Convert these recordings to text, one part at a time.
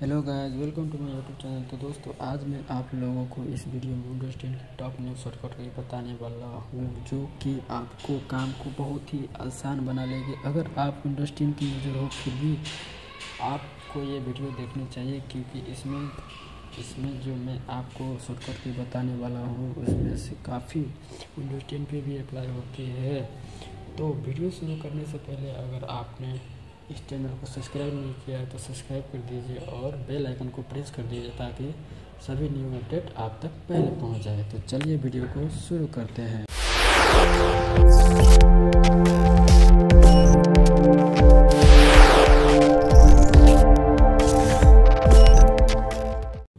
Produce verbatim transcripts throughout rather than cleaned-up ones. Hello guys, welcome to my YouTube channel. तो दोस्तों, आज मैं आप लोगों को इस वीडियो में विंडोज टेन की टॉप न्यू शॉर्टकट की बताने वाला हूँ, जो कि आपको काम को बहुत ही आसान बना लेगी। अगर आप विंडोज टेन की यूजर हो फिर भी आपको ये वीडियो देखनी चाहिए, क्योंकि इसमें इसमें जो मैं आपको शॉर्टकट की बताने वाला हूँ उसमें से काफ़ी विंडोज टेन पर भी अप्लाई होती है। तो वीडियो शुरू करने से पहले अगर आपने इस चैनल को सब्सक्राइब नहीं किया है तो सब्सक्राइब कर दीजिए और बेल आइकन को प्रेस कर दीजिए ताकि सभी न्यू अपडेट आप तक पहले पहुंच जाए। तो चलिए वीडियो को शुरू करते हैं।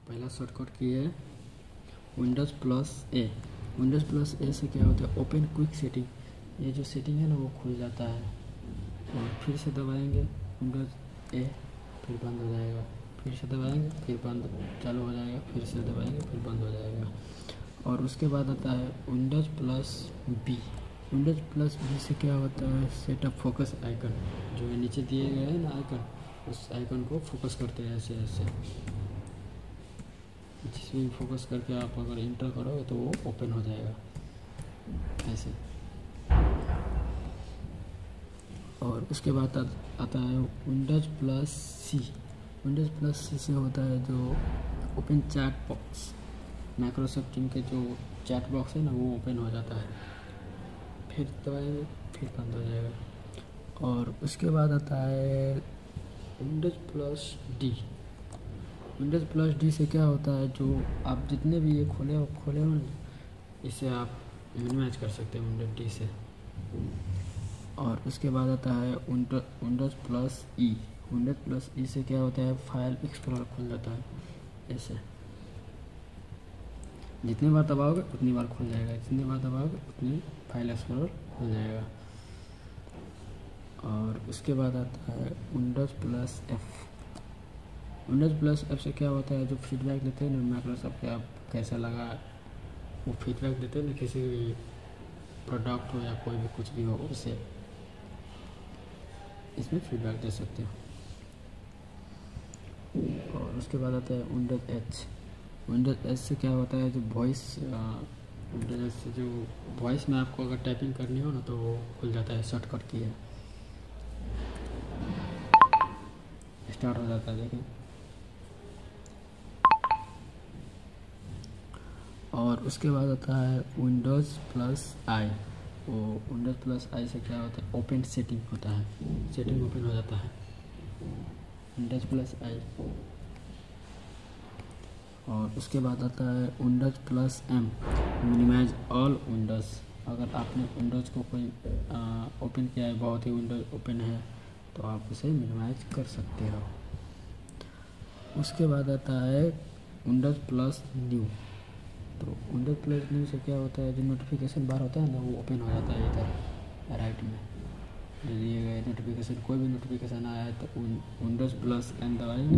पहला शॉर्टकट की है Windows plus A. Windows plus A से क्या होता है, ओपन क्विक सेटिंग। ये जो सेटिंग है ना वो खुल जाता है और फिर से दबाएंगे विंडोज ए, फिर बंद हो जाएगा। फिर से दबाएंगे फिर बंद चालू हो जाएगा, फिर से दबाएंगे फिर बंद हो जाएगा। और उसके बाद आता है Windows plus B. Windows plus B से क्या होता है, सेटअप फोकस आइकन, जो नीचे दिए गए हैं ना आइकन, उस आइकन को फोकस करते हैं ऐसे ऐसे, जिसमें फोकस करके आप अगर इंटर करोगे तो वो ओपन हो जाएगा ऐसे। और उसके बाद आता है Windows plus C. Windows plus C से होता है जो open chat box, Microsoft team के जो चैट बॉक्स है ना वो ओपन हो जाता है। फिर दबाएंगे फिर बंद हो जाएगा। और उसके बाद आता है Windows plus D. Windows plus D से क्या होता है, जो आप जितने भी ये खोले हो खोले हो ना, इसे आप मिनिमाइज कर सकते हैं विंडोज डी से। और उसके बाद आता है Windows plus E. Windows plus E से क्या होता है, फाइल एक्सप्लोरर खुल जाता है ऐसे। जितनी बार दबाओगे उतनी बार खुल जाएगा, जितनी बार दबाओगे उतनी फाइल एक्सप्लोरर खुल जाएगा। और उसके बाद आता है Windows plus F. Windows plus F से क्या होता है, जो फीडबैक देते हैं ना माइक्रोसॉफ्ट के, आप कैसा लगा वो फीडबैक देते हैं ना, किसी भी प्रोडक्ट हो या कोई भी कुछ भी हो उसे इसमें फीडबैक दे सकते हो। और उसके बाद आता है विंडोज एच। विंडोज एच से क्या होता है, जो वॉइस, विंडोज एच से जो वॉइस में आपको अगर टाइपिंग करनी हो ना तो वो खुल जाता है, शॉर्टकट की है, स्टार्ट हो जाता है। देखिए, और उसके बाद आता है विंडोज प्लस आई। वो विंडोज प्लस आई से क्या होता है, ओपन सेटिंग होता है, सेटिंग ओपन हो जाता है विंडोज प्लस आई। और उसके बाद आता है Windows plus M, minimize all Windows. अगर आपने विंडोज को कोई ओपन किया है, बहुत ही विंडोज ओपन है, तो आप उसे मिनिमाइज कर सकते हो। उसके बाद आता है विंडोज प्लस न्यू। तो विंडोज प्लस न्यू से क्या होता है, जो नोटिफिकेशन बार होता है ना वो ओपन हो जाता है इधर राइट में, जो दिए गए नोटिफिकेशन, कोई भी नोटिफिकेशन आया है तो विंडोज प्लस एन दबाएंगे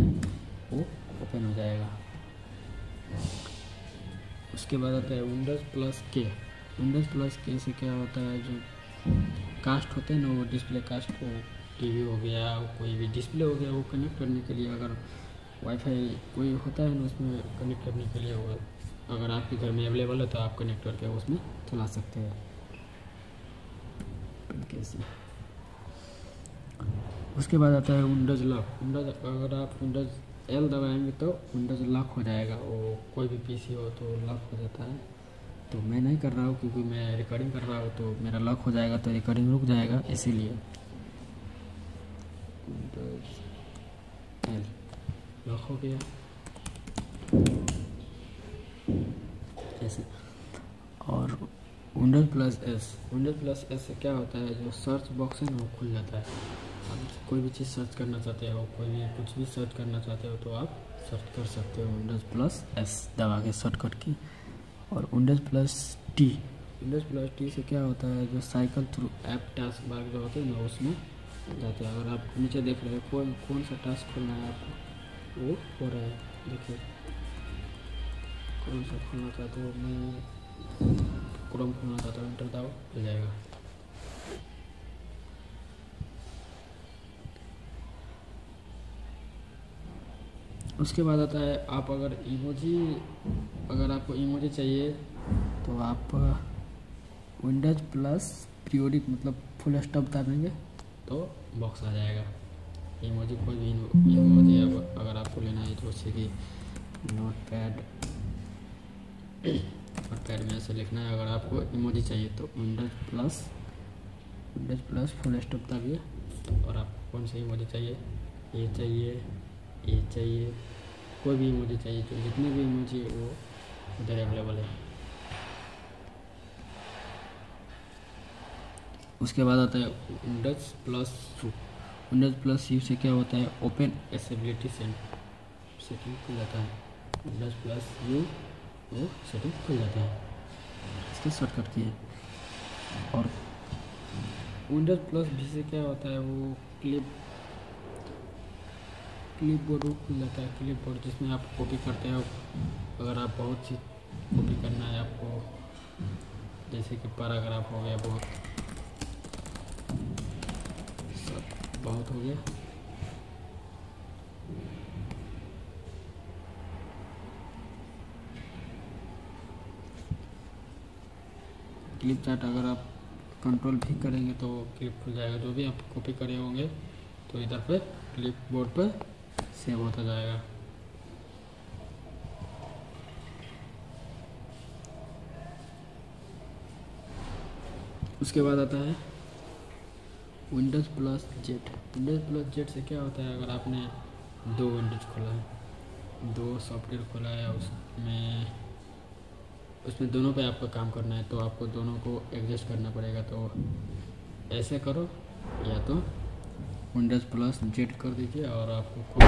वो ओपन हो जाएगा। उसके बाद आता है Windows plus K. Windows plus K से क्या होता है, जो कास्ट होते हैं ना वो डिस्प्ले कास्ट, को टीवी हो गया, कोई भी डिस्प्ले हो गया, वो कनेक्ट करने के लिए, अगर वाईफाई कोई होता है ना उसमें कनेक्ट करने के लिए, वो अगर आपके घर में अवेलेबल है तो आप कनेक्ट करके उसमें चला सकते हैं कैसे। उसके बाद आता है विंडोज लॉक। विंडोज, अगर आप विंडोज एल दबाएंगे तो विंडोज लॉक हो जाएगा, वो कोई भी पीसी हो तो लॉक हो जाता है। तो मैं नहीं कर रहा हूँ क्योंकि मैं रिकॉर्डिंग कर रहा हूँ, तो मेरा लॉक हो जाएगा तो रिकॉर्डिंग रुक जाएगा, इसीलिए विंडोज एल लॉक हो गया ऐसे। और Windows plus S. Windows plus S से क्या होता है, जो सर्च बॉक्स है ना वो खुल जाता है। आप कोई भी चीज़ सर्च करना चाहते हो, कोई भी कुछ भी सर्च करना चाहते हो तो आप सर्च कर सकते हो विंडोज प्लस एस दबा के, शॉर्टकट की। और Windows plus T. Windows plus T से क्या होता है, जो cycle through app taskbar जो होते हैं ना उसमें जाते हैं। अगर आप नीचे देख रहे हो कौन कौन सा टास्क खोलना है आपको, वो हो रहा है, देखिए क्रोम से खोलना चाहते हो, मैं क्रोम खोलना चाहता हूँ, इंटर दाओ हो जाएगा। उसके बाद आता है, आप अगर इमोजी अगर आपको इमोजी चाहिए तो आप विंडोज प्लस पीरियोडिक मतलब फुल स्टॉप डालेंगे तो बॉक्स आ जाएगा इमोजी। कोई भी इमोजी अब अगर आपको लेना है तो जैसे कि नोट पैड नोट पैड में ऐसे लिखना है। अगर आपको इमोजी चाहिए तो Windows plus Windows plus full stop डालिए। और आपको कौन सा इमोजी चाहिए, ये चाहिए, ये चाहिए, कोई भी इमोजी चाहिए, तो जितने भी इमोजी है वो उधर अवेलेबल है। उसके बाद आता है Windows plus U. Windows plus U से क्या होता है, ओपन एसेबिलिटी सेटिंग खुल जाता है। विंडोज प्लस यू वो सेटिंग खुल जाता है, इसकी शॉर्टकट की है। और विंडोज प्लस भी से क्या होता है, वो क्लिप क्लिप बोर्ड खुल जाता है। क्लिप बोर्ड जिसमें आप कॉपी करते हो, अगर आप बहुत सी कॉपी करना है आपको, जैसे कि पैराग्राफ हो गया, बहुत सब बहुत हो गया, क्लिप चार्ट अगर आप कंट्रोल भी करेंगे तो क्लिप खुल जाएगा। जो भी आप कॉपी करे होंगे तो इधर पे क्लिप बोर्ड पर सेव होता जाएगा। उसके बाद आता है Windows plus Z. Windows plus Z से क्या होता है, अगर आपने दो विंडोज खोला है, दो सॉफ्टवेयर खोला है, उसमें उसमें दोनों पे आपको काम करना है, तो आपको दोनों को एडजस्ट करना पड़ेगा। तो ऐसे करो, या तो विंडोज प्लस जेड कर दीजिए और आपको कौन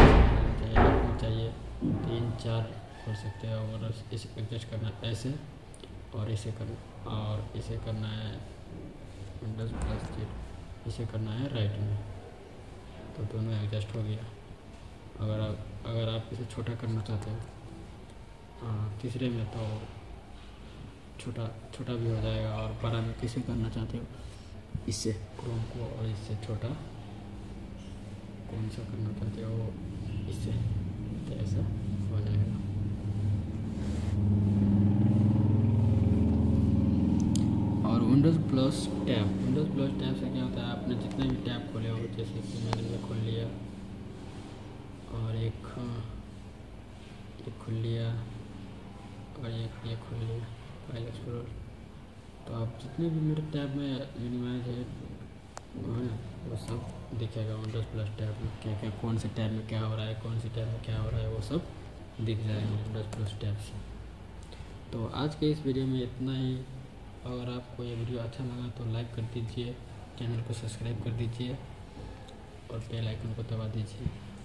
चाहिए आपको चाहिए तीन चार कर सकते हैं, और इसे एडजस्ट करना है ऐसे, और इसे करना और इसे करना है विंडोज प्लस जेड, इसे करना है राइट में, तो दोनों एडजस्ट हो गया। अगर आप अगर आप इसे छोटा करना चाहते हो तीसरे में तो छोटा छोटा भी हो जाएगा, और बड़ा में किसे करना चाहते हो, इससे क्रोम को, और इससे छोटा कौन सा करना चाहते हो, इससे ऐसा हो जाएगा। और Windows plus tab. Windows plus tab से क्या होता है, आपने जितने भी टैब खोले हो, जैसे कि मैंने ये खोल लिया और एक ये खोल लिया और एक ये खोल लिया फाइल एक्सप्लोरर, तो आप जितने भी मेरे टैब में मिनिमाइज है वो सब दिखेगा विंडोज प्लस टैब में, क्या क्या कौन से टैब में क्या हो रहा है, कौन से टैब में क्या हो रहा है, वो सब दिख जाएगा विंडोज प्लस टैब से। तो आज के इस वीडियो में इतना ही। अगर आपको ये वीडियो अच्छा लगा तो लाइक कर दीजिए, चैनल को सब्सक्राइब कर दीजिए और बेल आइकन को दबा दीजिए।